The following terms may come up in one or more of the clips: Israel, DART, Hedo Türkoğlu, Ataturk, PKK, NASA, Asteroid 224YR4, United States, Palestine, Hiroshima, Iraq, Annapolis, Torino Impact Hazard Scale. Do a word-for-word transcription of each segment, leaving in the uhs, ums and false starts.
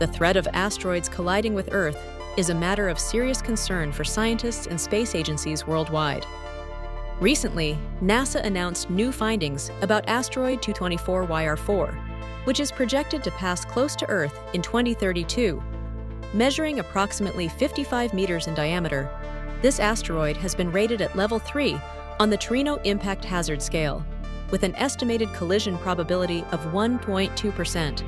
The threat of asteroids colliding with Earth is a matter of serious concern for scientists and space agencies worldwide. Recently, NASA announced new findings about asteroid two twenty-four Y R four, which is projected to pass close to Earth in twenty thirty-two. Measuring approximately fifty-five meters in diameter, this asteroid has been rated at level three on the Torino Impact Hazard Scale, with an estimated collision probability of one point two percent.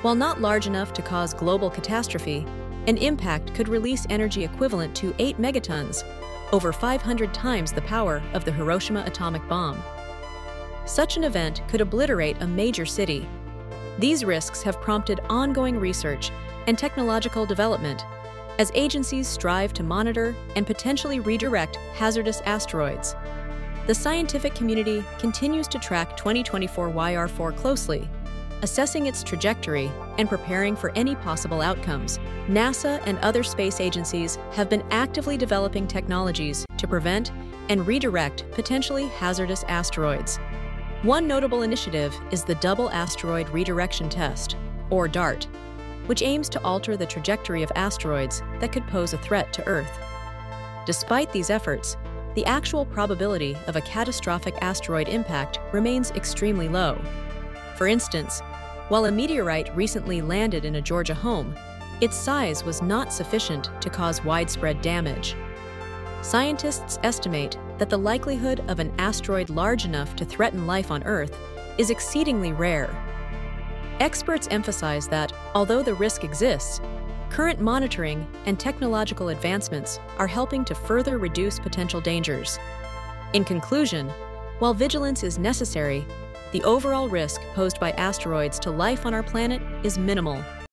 While not large enough to cause global catastrophe, an impact could release energy equivalent to eight megatons, over five hundred times the power of the Hiroshima atomic bomb. Such an event could obliterate a major city. These risks have prompted ongoing research and technological development as agencies strive to monitor and potentially redirect hazardous asteroids. The scientific community continues to track twenty twenty-four Y R four closely, assessing its trajectory and preparing for any possible outcomes. NASA and other space agencies have been actively developing technologies to prevent and redirect potentially hazardous asteroids. One notable initiative is the Double Asteroid Redirection Test, or DART, which aims to alter the trajectory of asteroids that could pose a threat to Earth. Despite these efforts, the actual probability of a catastrophic asteroid impact remains extremely low. For instance, while a meteorite recently landed in a Georgia home, its size was not sufficient to cause widespread damage. Scientists estimate that the likelihood of an asteroid large enough to threaten life on Earth is exceedingly rare. Experts emphasize that, although the risk exists, current monitoring and technological advancements are helping to further reduce potential dangers. In conclusion, while vigilance is necessary, the overall risk posed by asteroids to life on our planet is minimal.